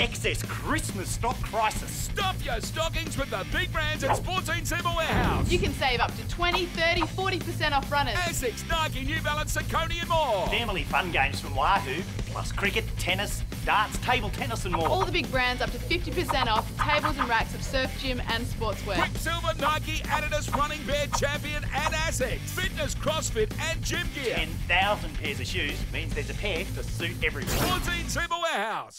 Excess Christmas stock crisis. Stuff your stockings with the big brands at Sportscene Super Warehouse. You can save up to 20, 30, 40% off runners. Asics, Nike, New Balance, Saucony and more. Family fun games from Wahoo, plus cricket, tennis, darts, table tennis and more. All the big brands up to 50% off tables and racks of surf, gym and sportswear. Quicksilver, Nike, Adidas, Running Bear, Champion and Asics. Fitness, CrossFit and gym gear. 10,000 pairs of shoes means there's a pair to suit everyone. Sportscene Super Warehouse.